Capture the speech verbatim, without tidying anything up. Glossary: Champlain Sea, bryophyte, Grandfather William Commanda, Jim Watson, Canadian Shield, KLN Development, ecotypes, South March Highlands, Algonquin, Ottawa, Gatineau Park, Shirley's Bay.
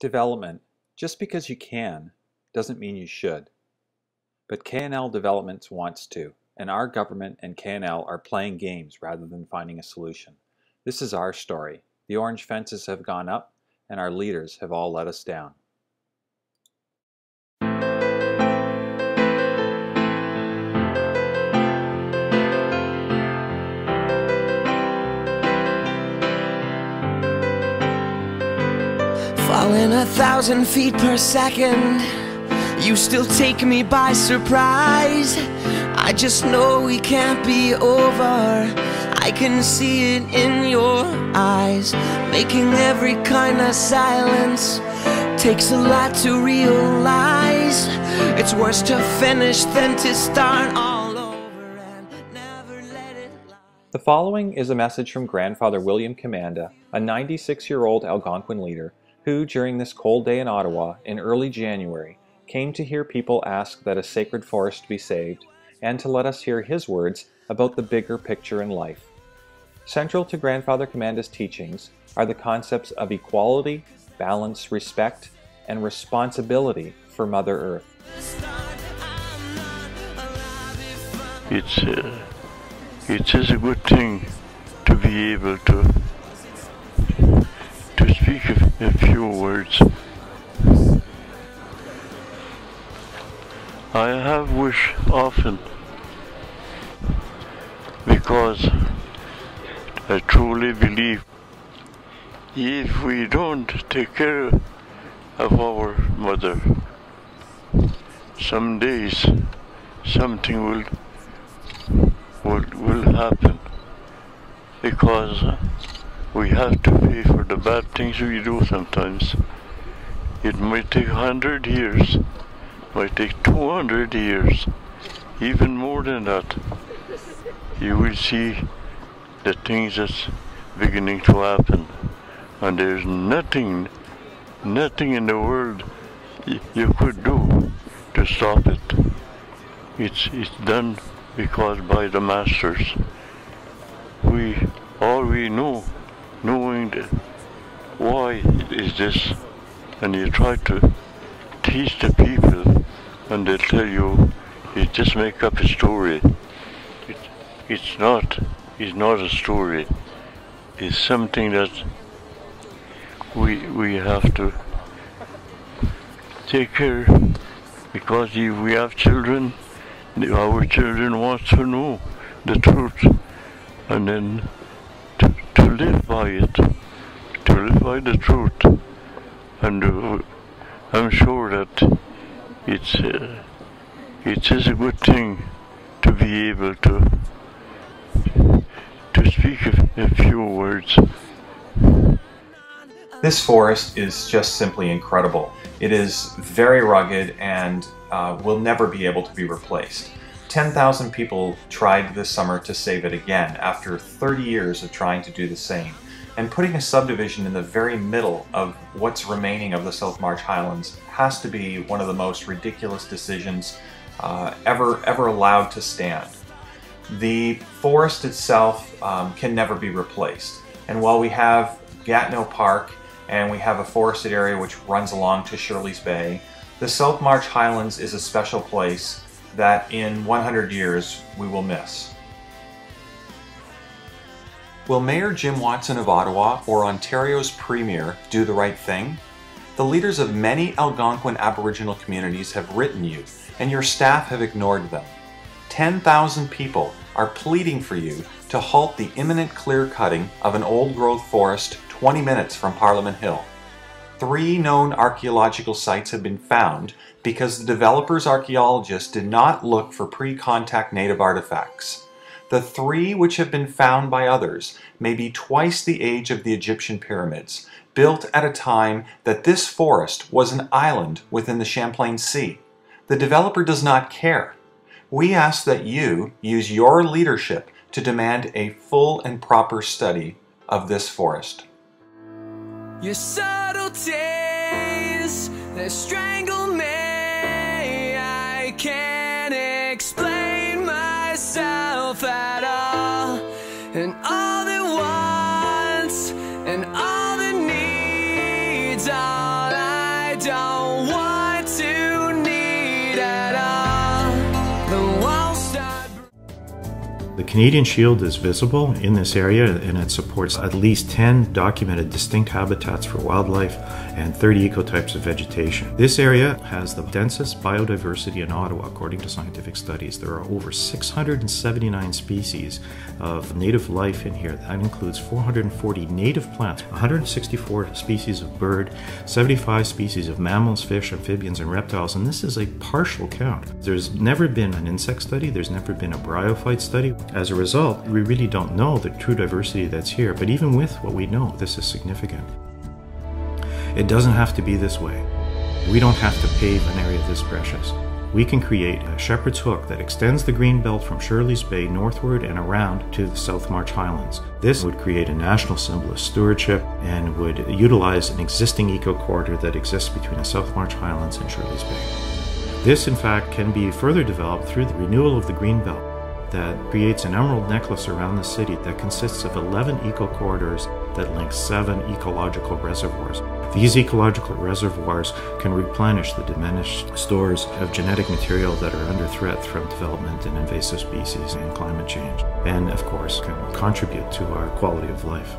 Development, just because you can, doesn't mean you should. But K L N Development wants to, and our government and K L N are playing games rather than finding a solution. This is our story. The orange fences have gone up, and our leaders have all let us down. Falling a thousand feet per second, you still take me by surprise. I just know we can't be over. I can see it in your eyes. Making every kind of silence takes a lot to realize. It's worse to finish than to start all over and never let it lie. The following is a message from Grandfather William Commanda, a ninety-six-year-old Algonquin leader who, during this cold day in Ottawa in early January, came to hear people ask that a sacred forest be saved, and to let us hear his words about the bigger picture in life. Central to Grandfather Commanda's teachings are the concepts of equality, balance, respect, and responsibility for Mother Earth. It's uh, it is a good thing to be able to to speak of a few words. I have wished often, because I truly believe if we don't take care of our mother, some days something will will, will happen, because we have to pay for the bad things we do sometimes. It might take a hundred years, it might take two hundred years, even more than that. You will see the things that's beginning to happen. And there's nothing, nothing in the world you could do to stop it. It's, it's done because by the masters. We, all we know, knowing that why is this, and you try to teach the people, and they tell you, you just make up a story. It, it's not, it's not a story. It's something that we we have to take care, because if we have children, our children want to know the truth, and then to, to live by it, to live by the truth. And uh, I'm sure that it's uh, it is a good thing to be able to to speak a few words. This forest is just simply incredible. It is very rugged and uh, will never be able to be replaced. ten thousand people tried this summer to save it again after thirty years of trying to do the same. And putting a subdivision in the very middle of what's remaining of the South March Highlands has to be one of the most ridiculous decisions uh, ever, ever allowed to stand. The forest itself um, can never be replaced. And while we have Gatineau Park, and we have a forested area which runs along to Shirley's Bay, the South March Highlands is a special place that in a hundred years we will miss. Will Mayor Jim Watson of Ottawa or Ontario's Premier do the right thing? The leaders of many Algonquin Aboriginal communities have written you, and your staff have ignored them. ten thousand people are pleading for you to halt the imminent clear-cutting of an old-growth forest twenty minutes from Parliament Hill. Three known archaeological sites have been found because the developers' archaeologists did not look for pre-contact native artifacts. The three which have been found by others may be twice the age of the Egyptian pyramids, built at a time that this forest was an island within the Champlain Sea. The developer does not care. We ask that you use your leadership to demand a full and proper study of this forest. Your subtleties, they strangle me, I can't explain myself at all, and all that wants, and all that needs, all I Canadian Shield is visible in this area, and it supports at least ten documented distinct habitats for wildlife and thirty ecotypes of vegetation. This area has the densest biodiversity in Ottawa, according to scientific studies. There are over six hundred seventy-nine species of native life in here. That includes four hundred forty native plants, one hundred sixty-four species of bird, seventy-five species of mammals, fish, amphibians, and reptiles, and this is a partial count. There's never been an insect study, there's never been a bryophyte study. As a result, we really don't know the true diversity that's here, but even with what we know, this is significant. It doesn't have to be this way. We don't have to pave an area this precious. We can create a shepherd's hook that extends the green belt from Shirley's Bay northward and around to the South March Highlands. This would create a national symbol of stewardship and would utilize an existing eco-corridor that exists between the South March Highlands and Shirley's Bay. This, in fact, can be further developed through the renewal of the green belt that creates an emerald necklace around the city that consists of eleven eco-corridors that link seven ecological reservoirs. These ecological reservoirs can replenish the diminished stores of genetic material that are under threat from development in invasive species and climate change, and of course can contribute to our quality of life.